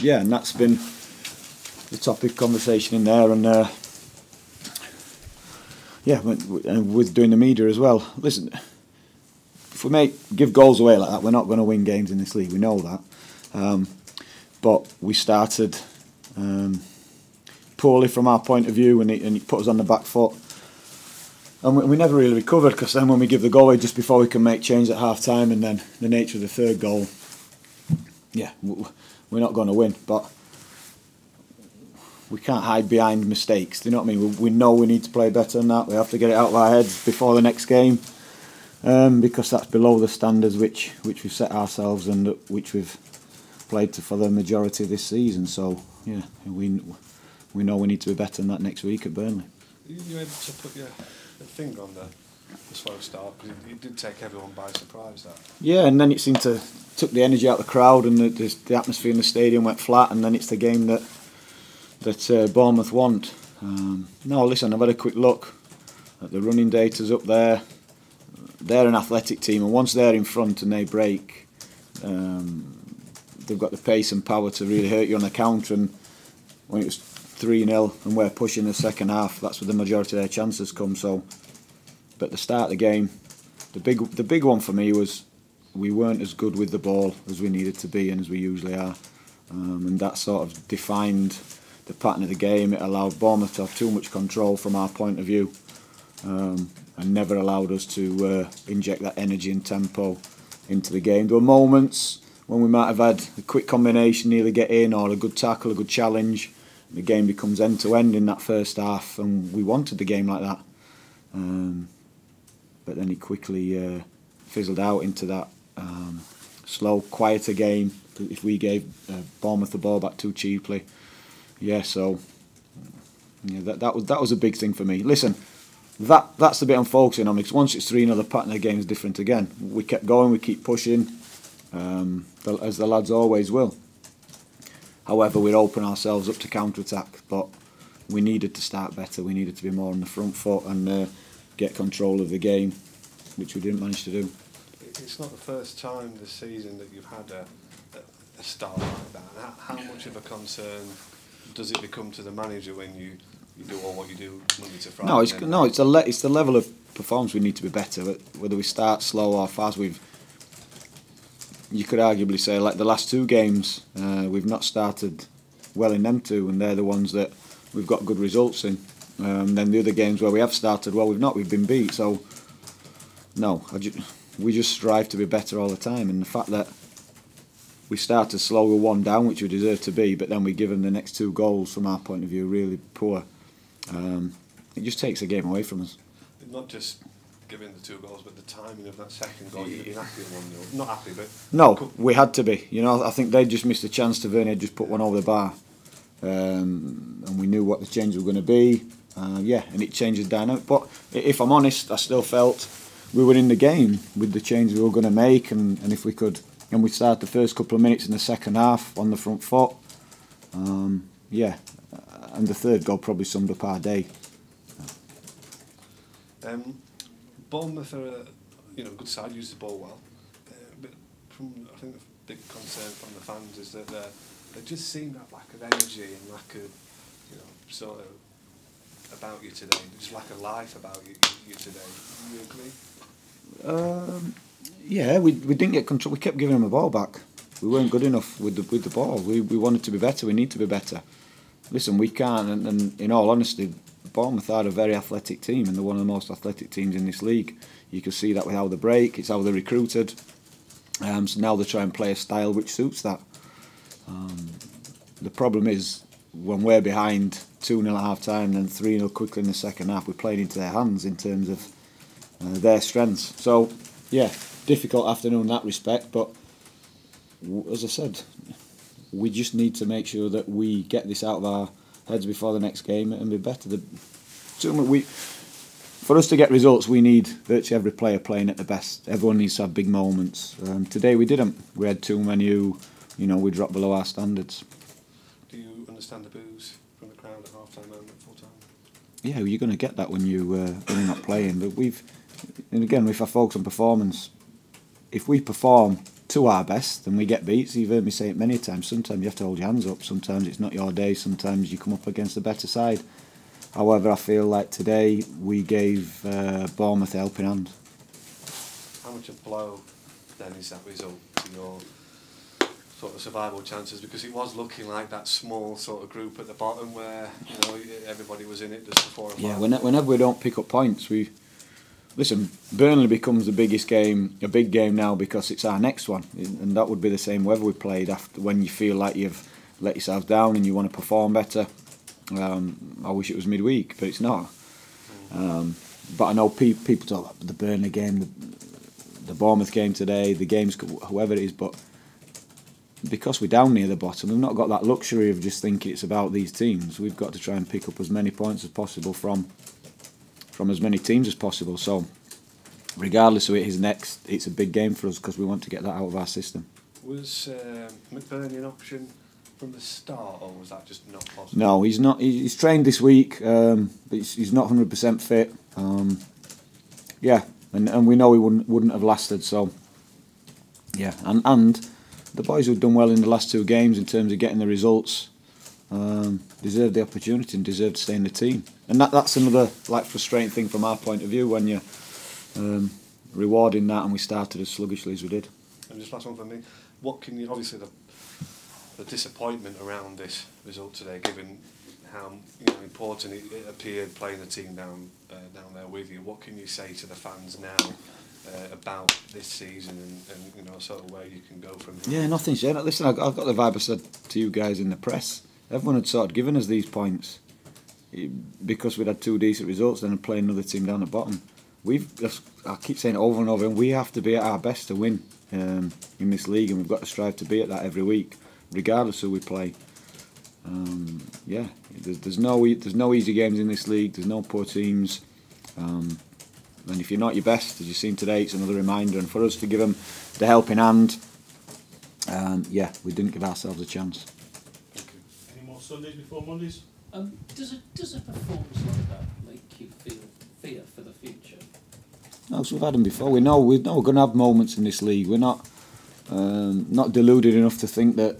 yeah, and that's been the topic conversation in there, and yeah, with doing the media as well. Listen, if we give goals away like that, we're not going to win games in this league. We know that, but we started poorly from our point of view, and it put us on the back foot, and we never really recovered. Because then when we give the goal away just before we can make change at half time, and then the nature of the third goal, yeah, we're not going to win. But we can't hide behind mistakes. Do you know what I mean? We know we need to play better than that. We have to get it out of our heads before the next game. Because that's below the standards which we've set ourselves and which we've played to for the majority of this season. So yeah, we know we need to be better than that next week at Burnley. Are you able to put your finger on the slow start? Because it did take everyone by surprise, that. Yeah, and then it seemed to took the energy out of the crowd, and the atmosphere in the stadium went flat, and then it's the game that Bournemouth want. No, listen, I've had a quick look at the running data's up there. They're an athletic team, and once they're in front and they break, they've got the pace and power to really hurt you on the counter. And when it was 3-0 and we're pushing the second half, that's where the majority of their chances come. So, but at the start of the game, the big one for me was we weren't as good with the ball as we needed to be and as we usually are, and that sort of defined the pattern of the game. It allowed Bournemouth to have too much control from our point of view. And never allowed us to inject that energy and tempo into the game. There were moments when we might have had a quick combination, either get in or a good tackle, a good challenge. The game becomes end-to-end in that first half, and we wanted the game like that. But then it quickly fizzled out into that slow, quieter game. If we gave Bournemouth the ball back too cheaply, yeah. So yeah, that was a big thing for me. Listen. That's the bit I'm focusing on, because once it's 3-0, the pattern of the game is different again. We kept going, we keep pushing, as the lads always will. However, we'd open ourselves up to counter-attack, but we needed to start better, we needed to be more on the front foot and get control of the game, which we didn't manage to do. It's not the first time this season that you've had a start like that. How much of a concern does it become to the manager when you do all what you do Monday to Friday? No, it's the level of performance we need to be better. Whether we start slow or fast, you could arguably say like the last two games, we've not started well in them two, and they're the ones that we've got good results in. Then the other games where we have started well, we've been beat. So no, we just strive to be better all the time, and the fact that we started slow, we're one down, which we deserve to be, but then we give them the next two goals from our point of view really poor. It just takes a game away from us. Not just giving the two goals, but the timing of that second goal. You're happy with 1-0. Not happy, but... No, we had to be. You know, I think they just missed a chance. Tavernier just put one over the bar. And we knew what the changes were going to be. Yeah, and it changed the dynamic. But if I'm honest, I still felt we were in the game with the change we were going to make. And if we could... And we started the first couple of minutes in the second half on the front foot. Yeah. And the third goal probably summed up our day. Bournemouth are a good side, use the ball well. But I think the big concern from the fans is that they just seem to have lack of energy and lack of, sort of about you today. Just lack of life about you today. Do you agree? Yeah, we didn't get control. We kept giving them the ball back. We weren't good enough with the ball. We wanted to be better. We need to be better. Listen, we can't. And in all honesty, Bournemouth are a very athletic team, and they're one of the most athletic teams in this league. You can see that with how they break. It's how they're recruited. So now they try and play a style which suits that. The problem is when we're behind 2-0 at half time, then 3-0 quickly in the second half. We're playing into their hands in terms of their strengths. So. Yeah, difficult afternoon in that respect, but as I said, we just need to make sure that we get this out of our heads before the next game and be better. For us to get results, we need virtually every player playing at the best. Everyone needs to have big moments. Today we didn't. We had too many who, we dropped below our standards. Do you understand the boos from the crowd at half-time and at full-time? Yeah, you're going to get that when you're not playing, but we've... And again, if I focus on performance, if we perform to our best and we get beats. You've heard me say it many times. Sometimes you have to hold your hands up. Sometimes it's not your day. Sometimes you come up against a better side. However, I feel like today we gave Bournemouth a helping hand. How much a blow then is that result to your sort of survival chances? Because it was looking like that small sort of group at the bottom where, you know, everybody was in it just before. Yeah, whenever we don't pick up points, we... Listen, Burnley becomes the biggest game, a big game now, because it's our next one, and that would be the same whether we played after. When you feel like you've let yourself down and you want to perform better, I wish it was midweek, but it's not. But I know people talk about the Burnley game, the Bournemouth game today, the games, whoever it is, but because we're down near the bottom, we've not got that luxury of just thinking it's about these teams. We've got to try and pick up as many points as possible from as many teams as possible. So regardless of it is next, it's a big game for us because we want to get that out of our system. Was McBurnie an option from the start, or was that just not possible? No, he's not. He's trained this week, but he's not 100% fit. Yeah, and we know he wouldn't have lasted. So yeah, and the boys who've done well in the last two games in terms of getting the results deserve the opportunity and deserve to stay in the team. And that's another frustrating thing from our point of view, when you're rewarding that, and we started as sluggishly as we did. And just last one for me, what can you, obviously the disappointment around this result today, given how, you know, important it appeared playing the team down there with you, what can you say to the fans now about this season and you know, sort of where you can go from here? Yeah, nothing's yet. Listen, I've got the vibe I said to you guys in the press. Everyone had sort of given us these points because we'd had two decent results, then playing another team down the bottom. I keep saying it over and over, and we have to be at our best to win in this league, and we've got to strive to be at that every week, regardless who we play. Yeah, there's no easy games in this league. There's no poor teams, and if you're not your best, as you've seen today, it's another reminder. And for us to give them the helping hand, yeah, we didn't give ourselves a chance. Sundays before Mondays. Does a performance like that make you feel fear for the future? No, so we've had them before. We know we're going to have moments in this league. We're not deluded enough to think that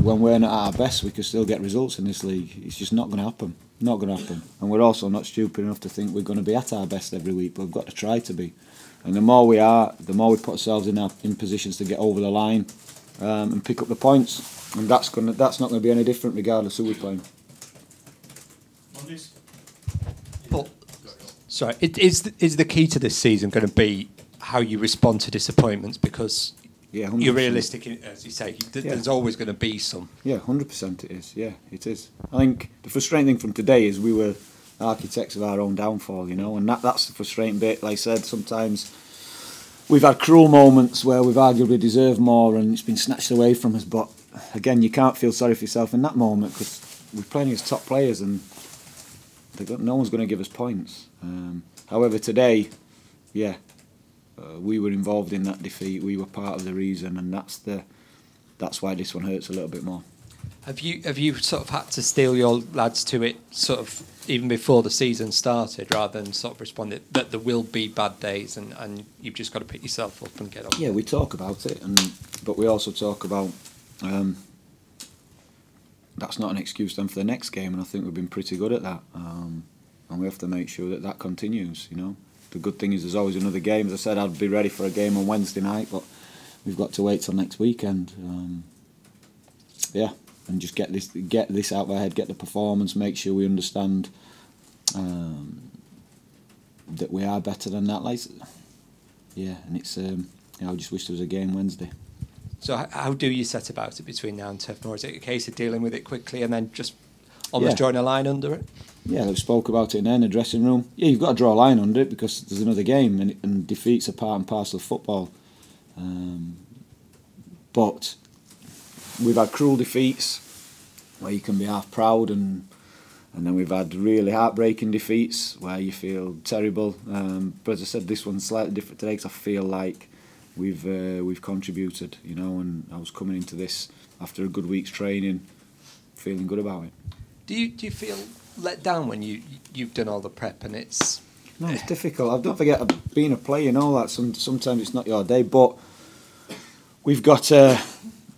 when we're not at our best we can still get results in this league. It's just not going to happen. Not going to happen. And we're also not stupid enough to think we're going to be at our best every week. But we've got to try to be. And the more we are, the more we put ourselves in positions to get over the line and pick up the points. And that's not going to be any different regardless who we're playing. Well, sorry, is the key to this season going to be how you respond to disappointments? Because yeah, you're realistic, as you say, there's always going to be some. Yeah, 100% it is. Yeah, it is. I think the frustrating thing from today is we were architects of our own downfall, you know, and that's the frustrating bit. Like I said, sometimes we've had cruel moments where we've arguably deserved more and it's been snatched away from us, but again, you can't feel sorry for yourself in that moment because we're playing as top players and no one's going to give us points. However, today, yeah, we were involved in that defeat. We were part of the reason, and that's why this one hurts a little bit more. Have you sort of had to steel your lads to it, sort of even before the season started, rather than sort of responding that there will be bad days and you've just got to pick yourself up and get on? Yeah, we talk about it, but we also talk about. That's not an excuse then for the next game, and I think we've been pretty good at that, and we have to make sure that continues, you know. The good thing is there's always another game. As I said, I'd be ready for a game on Wednesday night, but we've got to wait till next weekend. Yeah, and just get this out of our head, get the performance, make sure we understand that we are better than that. Yeah, and it's you know, I just wish there was a game Wednesday. So how do you set about it between now and Telford? Or is it a case of dealing with it quickly and then just almost drawing a line under it? Yeah, we spoke about it in the dressing room. Yeah, you've got to draw a line under it because there's another game, and defeats are part and parcel of football. But we've had cruel defeats where you can be half proud, and then we've had really heartbreaking defeats where you feel terrible. But as I said, this one's slightly different today because I feel like we've contributed, you know, and I was coming into this after a good week's training, feeling good about it. Do you feel let down when you've done all the prep and it's? No, it's difficult. I don't forget being a player and all that. Sometimes it's not your day, but we've got a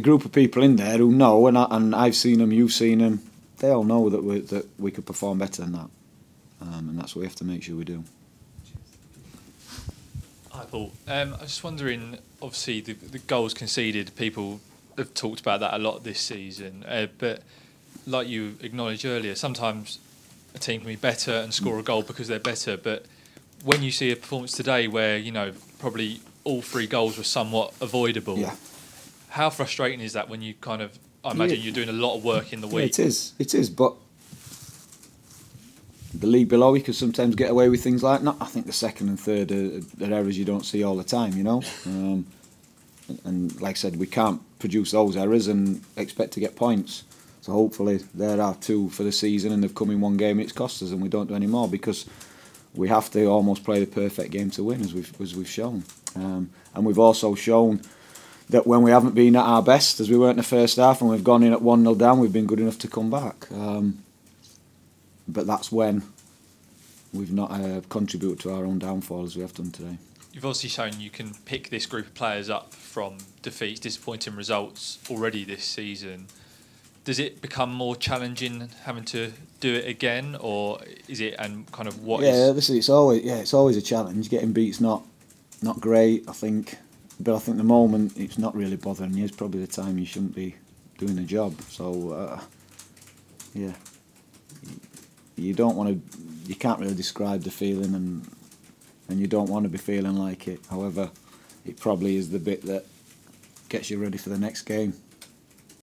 group of people in there who know, and I've seen them, you've seen them, they all know that we could perform better than that, and that's what we have to make sure we do. Hi Paul, I was just wondering, obviously the goals conceded, people have talked about that a lot this season, but like you acknowledged earlier, sometimes a team can be better and score a goal because they're better, but when you see a performance today where, you know, probably all three goals were somewhat avoidable, yeah. How frustrating is that when you kind of, I imagine you're doing a lot of work in the week? Yeah, it is, but the league below, you can sometimes get away with things like that. I think the second and third are errors you don't see all the time, you know. And like I said, we can't produce those errors and expect to get points. So hopefully there are two for the season, and they've come in one game and it's cost us, and we don't do any more, because we have to almost play the perfect game to win, as we've shown. And we've also shown that when we haven't been at our best, as we were in the first half, and we've gone in at 1-0 down, we've been good enough to come back. But that's when we've not contributed to our own downfall, as we have done today. You've obviously shown you can pick this group of players up from defeats, disappointing results already this season. Does it become more challenging having to do it again, or is it, and kind of what? Yeah, obviously it's always a challenge. Getting beat's not great, I think, but I think the moment it's not really bothering you is probably the time you shouldn't be doing the job. So yeah, you don't want to, you can't really describe the feeling, and you don't want to be feeling like it. However, it probably is the bit that gets you ready for the next game.